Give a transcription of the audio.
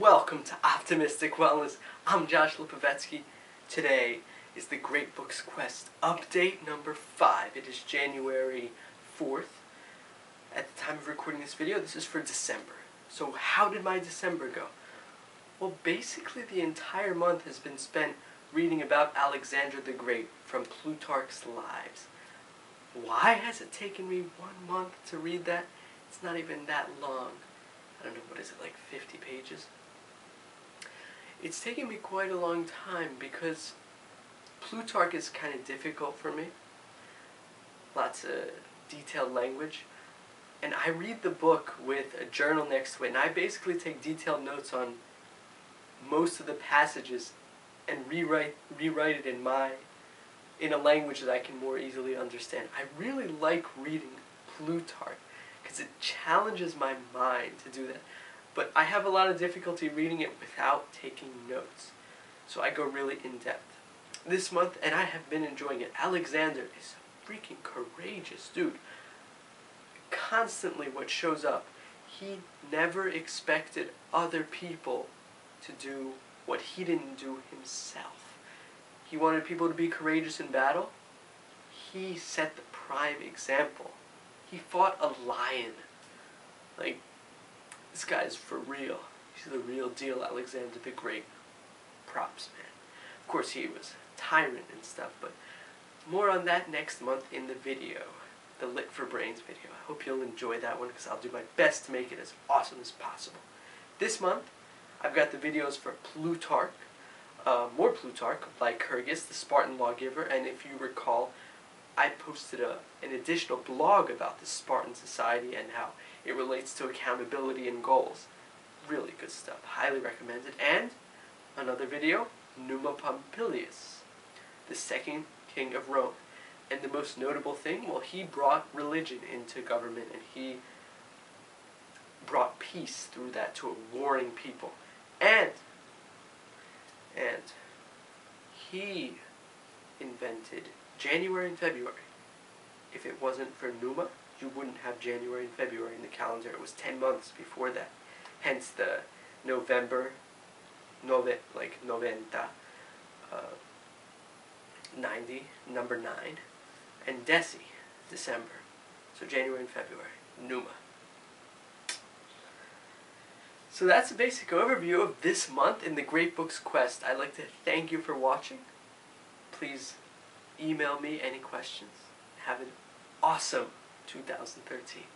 Welcome to Optimistic Wellness. I'm Josh Lipovetsky. Today is The Great Books Quest update number 5. It is January 4th. At the time of recording this video, this is for December. So how did my December go? Well, basically the entire month has been spent reading about Alexander the Great from Plutarch's Lives. Why has it taken me 1 month to read that? It's not even that long. I don't know, what is it, like 50 pages? It's taken me quite a long time because Plutarch is kind of difficult for me. Lots of detailed language. And I read the book with a journal next to it, and I basically take detailed notes on most of the passages and rewrite it in a language that I can more easily understand. I really like reading Plutarch because it challenges my mind to do that. But I have a lot of difficulty reading it without taking notes. So I go really in-depth this month, and I have been enjoying it. Alexander is a freaking courageous dude. Constantly what shows up, he never expected other people to do what he didn't do himself. He wanted people to be courageous in battle. He set the prime example. He fought a lion. Like, this guy's for real. He's the real deal, Alexander the Great. Props, man. Of course, he was a tyrant and stuff, but more on that next month in the video. The Lit for Brains video. I hope you'll enjoy that one because I'll do my best to make it as awesome as possible. This month, I've got the videos for Plutarch, more Plutarch, Lycurgus, the Spartan lawgiver, and if you recall, I posted an additional blog about the Spartan society and how it relates to accountability and goals. Really good stuff. Highly recommended. And another video, Numa Pompilius, the second king of Rome. And the most notable thing, well, he brought religion into government, and he brought peace through that to a warring people. And he invented January and February. If it wasn't for Numa, you wouldn't have January and February in the calendar. It was 10 months before that. Hence the November, like 90, 90, number 9, and Deci, December. So January and February, Numa. So that's a basic overview of this month in the Great Books Quest. I'd like to thank you for watching. Please email me any questions. Have an awesome 2013.